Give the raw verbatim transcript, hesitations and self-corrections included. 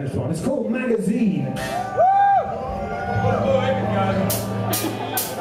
about this one. It's called Magazine. Woo!